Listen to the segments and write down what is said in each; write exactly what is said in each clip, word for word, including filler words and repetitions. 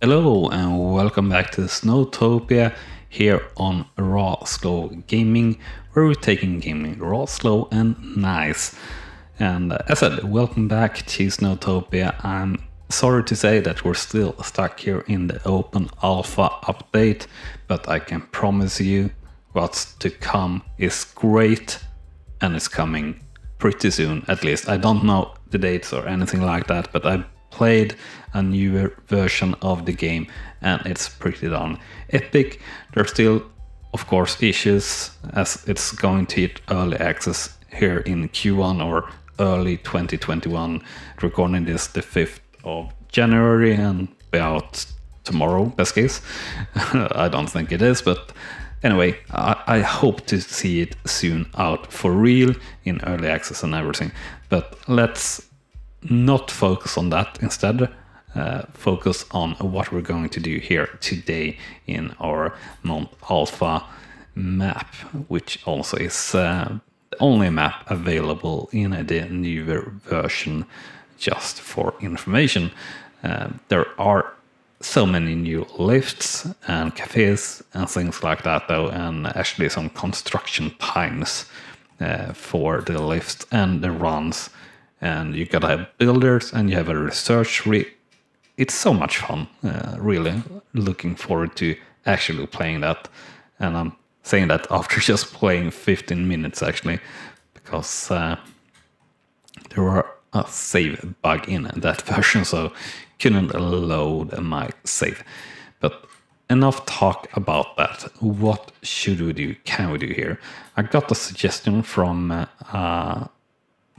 Hello and welcome back to Snowtopia here on RawSlowGaming, where we're taking gaming raw, slow and nice. And uh, as I said, welcome back to Snowtopia. I'm sorry to say that we're still stuck here in the open alpha update, but I can promise you what's to come is great, and it's coming pretty soon at least. I don't know the dates or anything like that, but I played a newer version of the game and it's pretty darn epic. There's still, of course, issues as it's going to hit early access here in Q one or early twenty twenty-one. Recording this the fifth of January and be out tomorrow, best case. I don't think it is, but anyway, I, I hope to see it soon out for real in early access and everything. But let's not focus on that. Instead, uh, focus on what we're going to do here today in our Mount Alpha map, which also is uh, the only map available in the newer version. Just for information, uh, there are so many new lifts and cafes and things like that, though, and actually some construction times uh, for the lifts and the runs. And you gotta have builders and you have a research re it's so much fun, uh, really looking forward to actually playing that. And I'm saying that after just playing fifteen minutes actually, because uh, there was a save bug in that version, so couldn't load my save. But enough talk about that. What should we do? Can we do here? I got a suggestion from uh, uh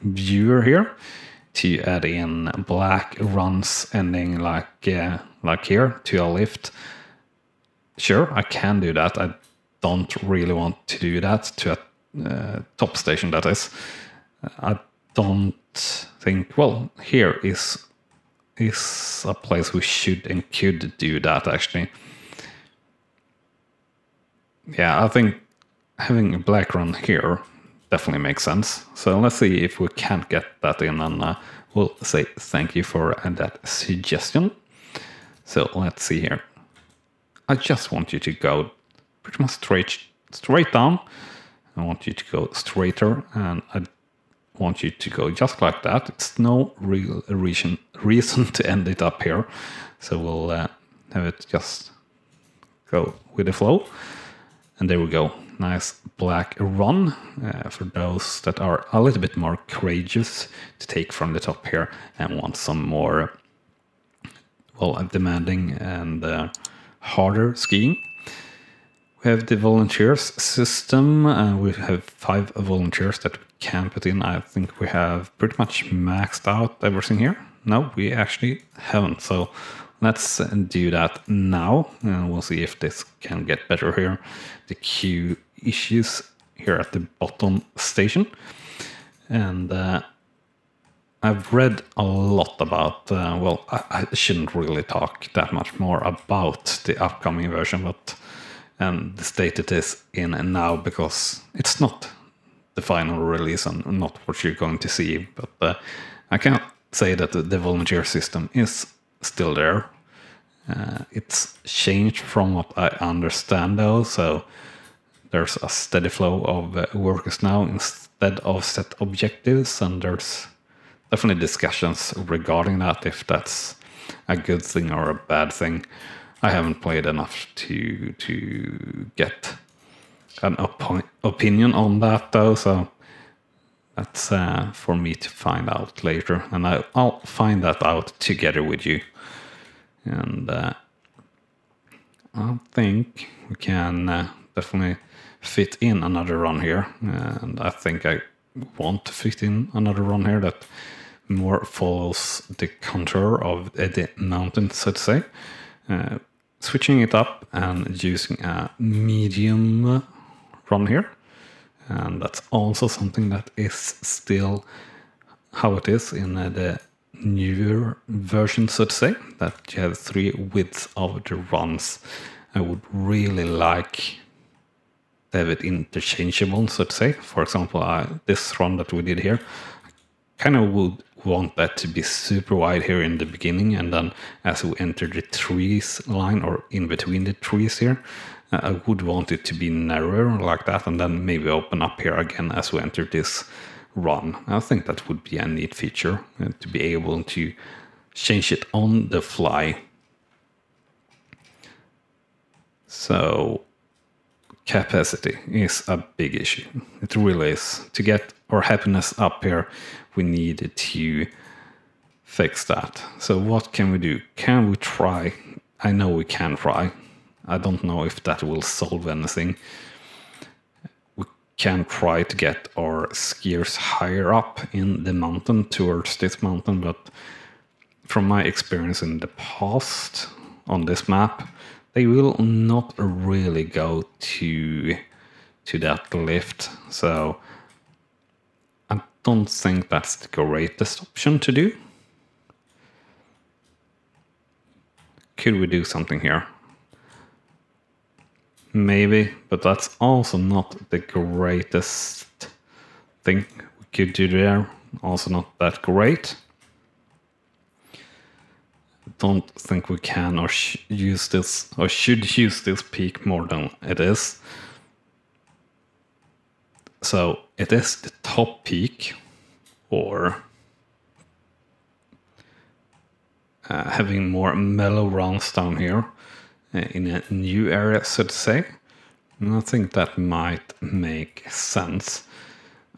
viewer here to add in black runs ending like uh, like here to a lift. Sure, I can do that. I don't really want to do that to a uh, top station, that is. I don't think, well, here is is a place we should and could do that actually. Yeah, I think having a black run here definitely makes sense. So let's see if we can't get that in, and uh, we'll say thank you for uh, that suggestion. So let's see here. I just want you to go pretty much straight straight down. I want you to go straighter, and I want you to go just like that. It's no real reason reason to end it up here. So we'll uh, have it just go with the flow. And there we go. Nice black run uh, for those that are a little bit more courageous to take from the top here and want some more, well, demanding and uh, harder skiing. We have the volunteers system. Uh, we have five volunteers that we can put in. I think we have pretty much maxed out everything here. No, we actually haven't. So let's do that now, and we'll see if this can get better here. The queue issues here at the bottom station. And uh, I've read a lot about, uh, well, I, I shouldn't really talk that much more about the upcoming version, but and the state it is in now, because it's not the final release and not what you're going to see. But uh, I can't say that the, the volunteer system is still there. Uh, it's changed from what I understand though, so there's a steady flow of uh, workers now instead of set objectives, and there's definitely discussions regarding that, if that's a good thing or a bad thing. I haven't played enough to to get an op opinion on that though, so that's uh, for me to find out later, and I, I'll find that out together with you. And uh, I think we can uh, definitely fit in another run here, and I think I want to fit in another run here that more follows the contour of the mountain, so to say. Uh, switching it up and using a medium run here. And that's also something that is still how it is in uh, the newer version, so to say, that you have three widths of the runs. I would really like to have it interchangeable, so to say. For example, I, this run that we did here, I kind of would want that to be super wide here in the beginning, and then as we enter the trees line or in between the trees here, uh, I would want it to be narrower like that, and then maybe open up here again as we enter this run. I think that would be a neat feature, uh, to be able to change it on the fly. So capacity is a big issue. It really is. To get our happiness up here, we need to fix that. So what can we do? Can we try? I know we can try. I don't know if that will solve anything. We can try to get our skiers higher up in the mountain, towards this mountain, but from my experience in the past on this map, they will not really go to, to that lift. So I don't think that's the greatest option to do. Could we do something here? Maybe, but that's also not the greatest thing we could do there. Also not that great. Don't think we can or sh use this or should use this peak more than it is. So it is the top peak, or uh, having more mellow runs down here uh, in a new area, so to say. And I think that might make sense.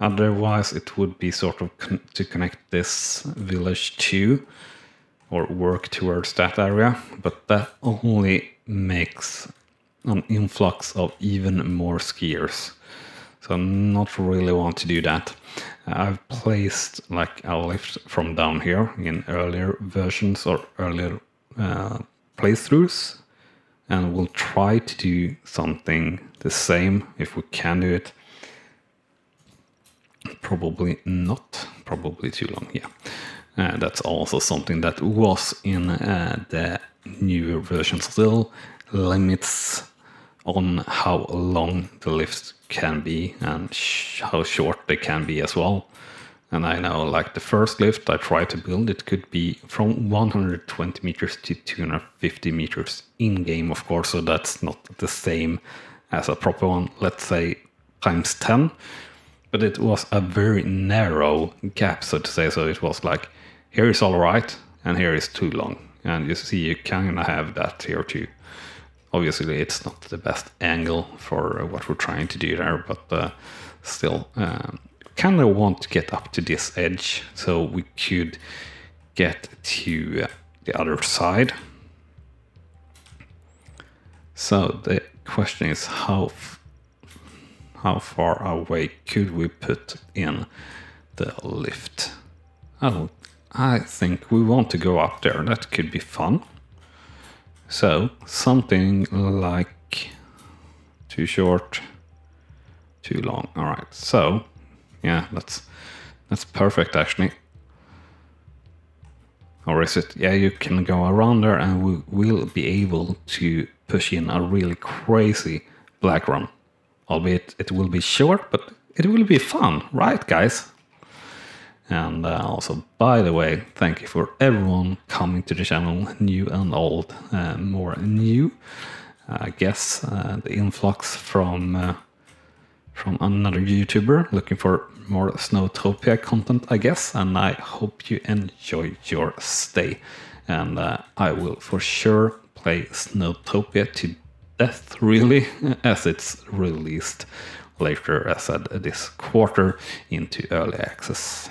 Otherwise, it would be sort of con to connect this village to, or work towards that area, but that only makes an influx of even more skiers. So I'm not really want to do that. I've placed like a lift from down here in earlier versions or earlier uh, playthroughs, and we'll try to do something the same if we can do it. Probably not, probably too long, yeah. Uh, that's also something that was in uh, the newer version still. Limits on how long the lifts can be and sh how short they can be as well. And I know, like the first lift I tried to build, it could be from one hundred twenty meters to two hundred fifty meters in game, of course. So that's not the same as a proper one, let's say times ten. But it was a very narrow gap, so to say. So it was like, here is all right, and here is too long. And you see, you kind of have that here too. Obviously, it's not the best angle for what we're trying to do there, but uh, still, um, kind of want to get up to this edge so we could get to the other side. So the question is, how How far away could we put in the lift? I don't, I think we want to go up there. That could be fun. So something like too short, too long. All right. So yeah, that's that's perfect actually. Or is it? Yeah, you can go around there, and we will be able to push in a really crazy black run. Albeit it will be short, but it will be fun, right, guys? And uh, also, by the way, thank you for everyone coming to the channel, new and old, uh, more new. I guess uh, the influx from uh, from another YouTuber looking for more Snowtopia content, I guess. And I hope you enjoy your stay. And uh, I will for sure play Snowtopia today. Death, really, as it's released later, as I said, this quarter into early access.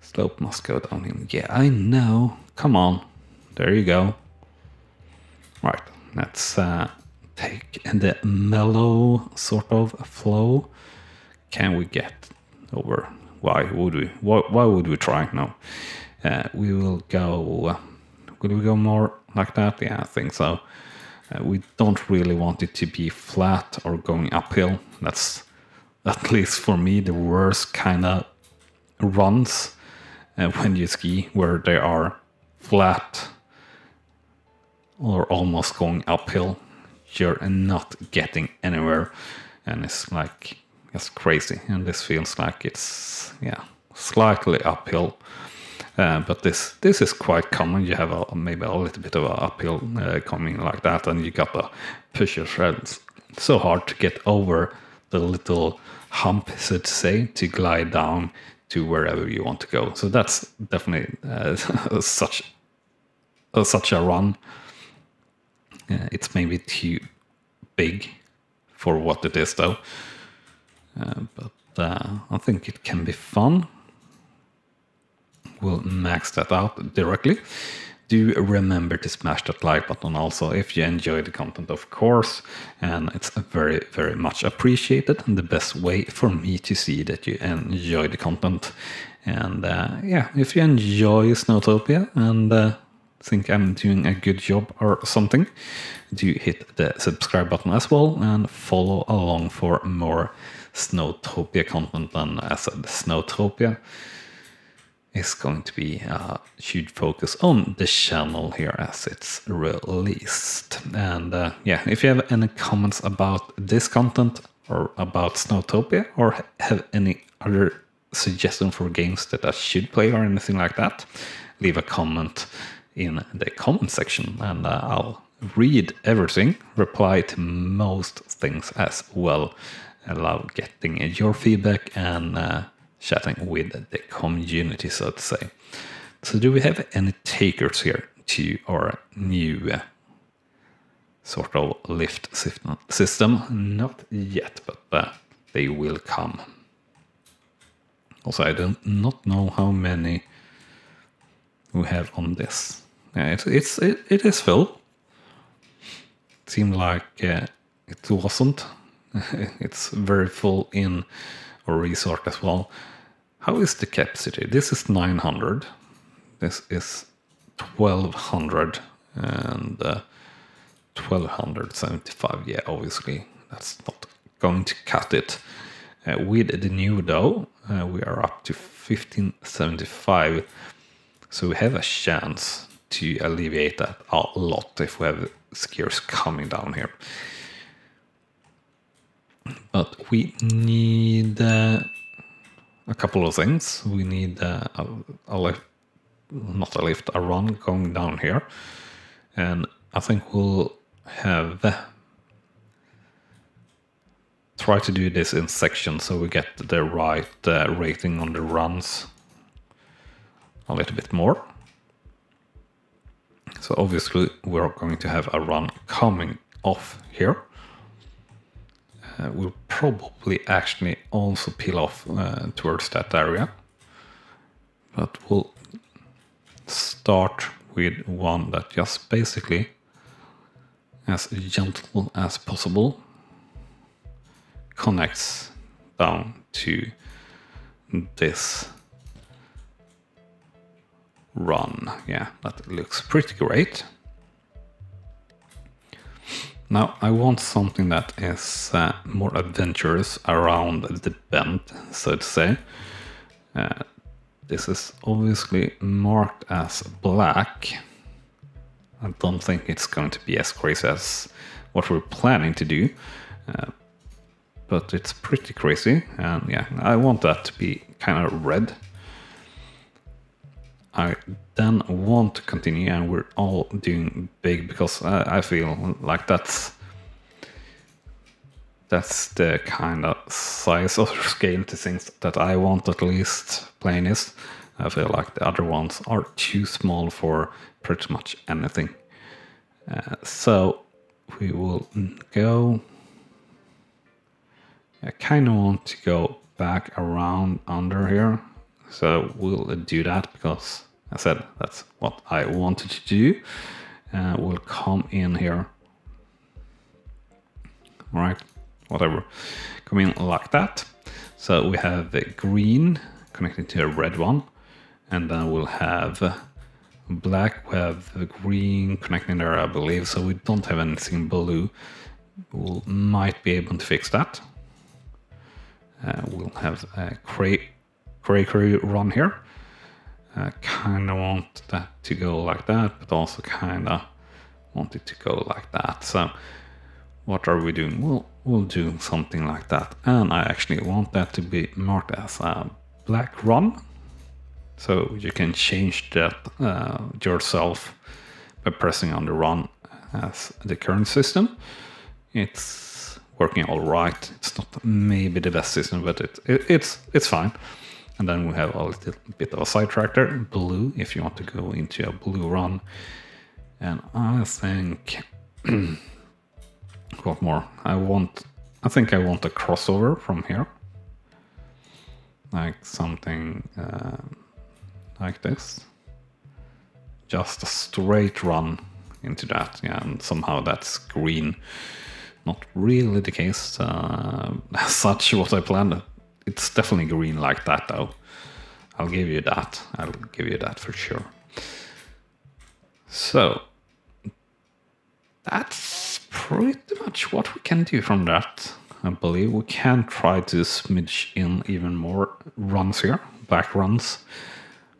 Slope must go down in. Yeah, I know. Come on. There you go. Right, let's uh, take the mellow sort of flow. Can we get over? Why would we? Why, why would we try? No. Uh, we will go. Will we go more like that? Yeah, I think so. Uh, we don't really want it to be flat or going uphill. That's, at least for me, the worst kind of runs uh, when you ski, where they are flat or almost going uphill. You're not getting anywhere, and it's like, it's crazy. And this feels like it's, yeah, slightly uphill. Uh, but this this is quite common. You have a, maybe a little bit of an uphill uh, coming like that, and you gotta push yourself so hard to get over the little hump, so to say, to glide down to wherever you want to go. So that's definitely uh, such uh, such a run. Uh, it's maybe too big for what it is, though. Uh, but uh, I think it can be fun. We'll max that out directly. Do remember to smash that like button also if you enjoy the content, of course, and it's very, very much appreciated, and the best way for me to see that you enjoy the content. And uh, yeah, if you enjoy Snowtopia and uh, think I'm doing a good job or something, do hit the subscribe button as well and follow along for more Snowtopia content. And as I said, Snowtopia is going to be a huge focus on the channel here as it's released. And uh, yeah, if you have any comments about this content or about Snowtopia, or have any other suggestion for games that I should play or anything like that, leave a comment in the comment section, and uh, I'll read everything, reply to most things as well. I love getting your feedback and uh, chatting with the community, so to say. So do we have any takers here to our new uh, sort of lift system? Not yet, but uh, they will come. Also, I do not know how many we have on this. Yeah, it, it's, it, it is full. It seemed like uh, it wasn't. It's very full in our resort as well. How is the capacity? This is nine hundred. This is twelve hundred and uh, twelve seventy-five. Yeah, obviously that's not going to cut it. Uh, with the new though, uh, we are up to fifteen seventy-five. So we have a chance to alleviate that a lot if we have skiers coming down here. But we need uh, a couple of things. We need uh, a, a lift, not a lift, a run going down here. And I think we'll have... Uh, try to do this in sections so we get the right uh, rating on the runs a little bit more. So obviously we're going to have a run coming off here. Uh, we'll probably actually also peel off uh, towards that area. But we'll start with one that just basically as gentle as possible connects down to this run. Yeah, that looks pretty great. Now, I want something that is uh, more adventurous around the bend, so to say. Uh, this is obviously marked as black. I don't think it's going to be as crazy as what we're planning to do. Uh, but it's pretty crazy. And yeah, I want that to be kind of red. I then want to continue, and we're all doing big because I, I feel like that's that's the kind of size or scale to things that I want, at least playing this. I feel like the other ones are too small for pretty much anything. Uh, so we will go. I kind of want to go back around under here. So we'll do that because I said that's what I wanted to do. Uh, we'll come in here. All right, whatever. Come in like that. So we have the green connected to a red one. And then we'll have black. We have the green connecting there, I believe. So we don't have anything blue. We might be able to fix that. Uh, we'll have a gray. Gray crew run here. I kind of want that to go like that, but also kind of want it to go like that. So what are we doing? We'll, we'll do something like that. And I actually want that to be marked as a black ROM. So you can change that uh, yourself by pressing on the ROM as the current system. It's working all right. It's not maybe the best system, but it, it, it's it's fine. And then we have a little bit of a sidetrack there, blue, if you want to go into a blue ROM. And I think, what more? I want, I think I want a crossover from here. Like something uh, like this. Just a straight run into that. Yeah, and somehow that's green. Not really the case uh, as such what I planned. It's definitely green like that though. I'll give you that. I'll give you that for sure. So that's pretty much what we can do from that. I believe we can try to smidge in even more runs here, back runs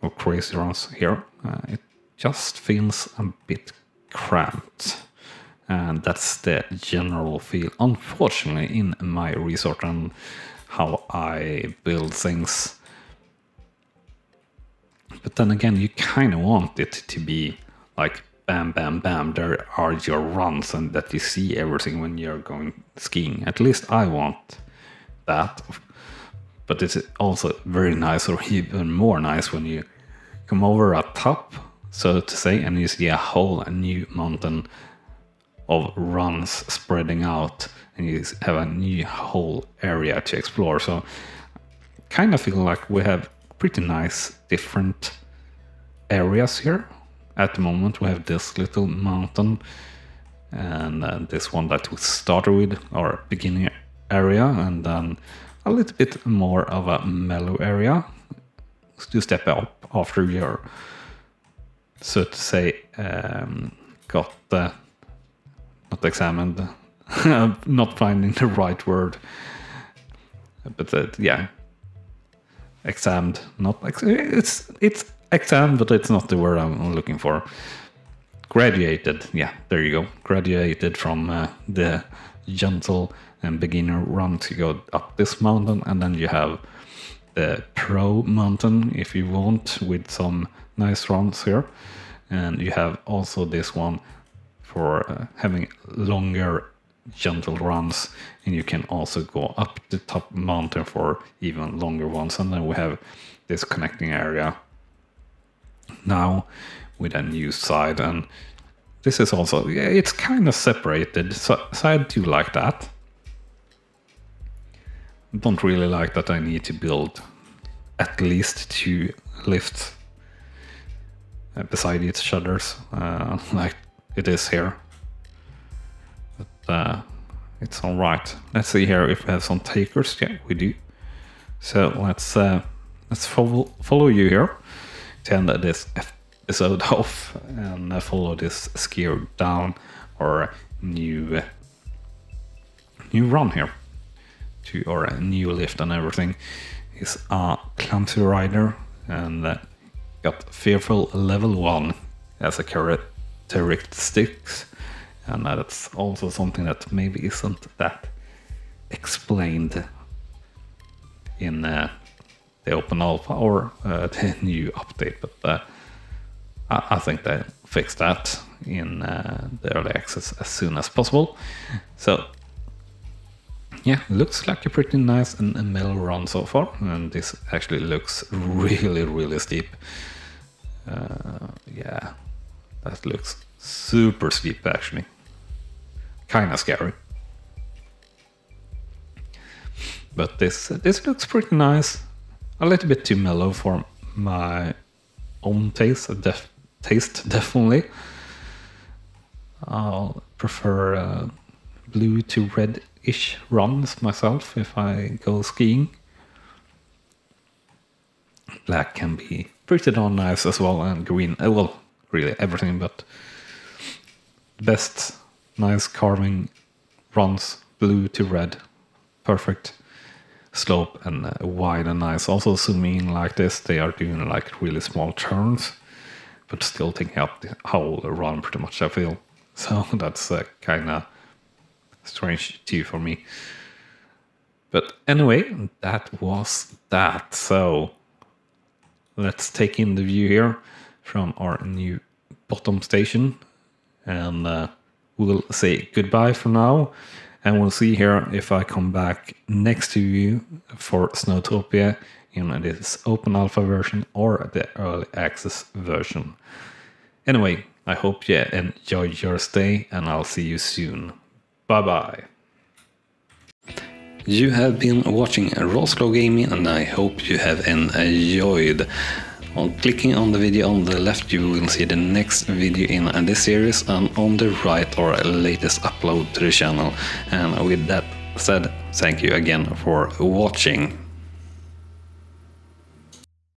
or crazy runs here. Uh, it just feels a bit cramped. And that's the general feel, unfortunately, in my resort and how I build things. But then again, you kind of want it to be like bam, bam, bam, there are your runs and that you see everything when you're going skiing. At least I want that. But it's also very nice, or even more nice, when you come over a top, so to say, and you see a whole new mountain of runs spreading out, and you have a new whole area to explore. So kind of feel like we have pretty nice different areas here. At the moment we have this little mountain and uh, this one that we started with, our beginning area, and then a little bit more of a mellow area to step up after your, so to say, um, got uh, not examined, not finding the right word, but uh, yeah, examined, not ex it's it's. exam, but it's not the word I'm looking for. Graduated, yeah, there you go. Graduated from uh, the gentle and beginner run to go up this mountain, and then you have the pro mountain, if you want, with some nice runs here. And you have also this one for uh, having longer gentle runs, and you can also go up the top mountain for even longer ones. And then we have this connecting area now with a new side, and this is also, yeah, it's kind of separated, so, so I do like that. Don't really like that I need to build at least two lifts uh, beside each others, uh, like it is here, but uh, it's all right. Let's see here if we have some takers. Yeah, we do. So let's uh, let's follow follow you here to end this episode off and follow this skier down our new uh, new run here to our new lift and everything. He's a clumsy rider and uh, got fearful level one as a characteristics, and uh, that's also something that maybe isn't that explained in uh, the open alpha or uh, the new update, but uh, I, I think they fixed that in uh, the early access as soon as possible. So yeah, looks like a pretty nice and mellow run so far, and this actually looks really, really steep. Uh, yeah, that looks super steep actually. Kinda scary. But this this looks pretty nice. A little bit too mellow for my own taste, def taste definitely. I'll prefer uh, blue to red-ish runs myself if I go skiing. Black can be pretty darn nice as well, and green, well, really everything, but best nice carving runs, blue to red, perfect. Slope and uh, wide and nice. Also zooming in like this, they are doing like really small turns, but still taking up the whole run pretty much, I feel. So that's uh, kind of strange too for me. But anyway, that was that. So let's take in the view here from our new bottom station, and uh, we'll say goodbye for now, and we'll see here if I come back next to you for Snowtopia in this open alpha version or the early access version. Anyway, I hope you enjoyed your stay, and I'll see you soon. Bye bye. You have been watching RawSlowGaming, and I hope you have enjoyed. On clicking on the video on the left, you will see the next video in this series, and on the right our latest upload to the channel. And with that said, thank you again for watching.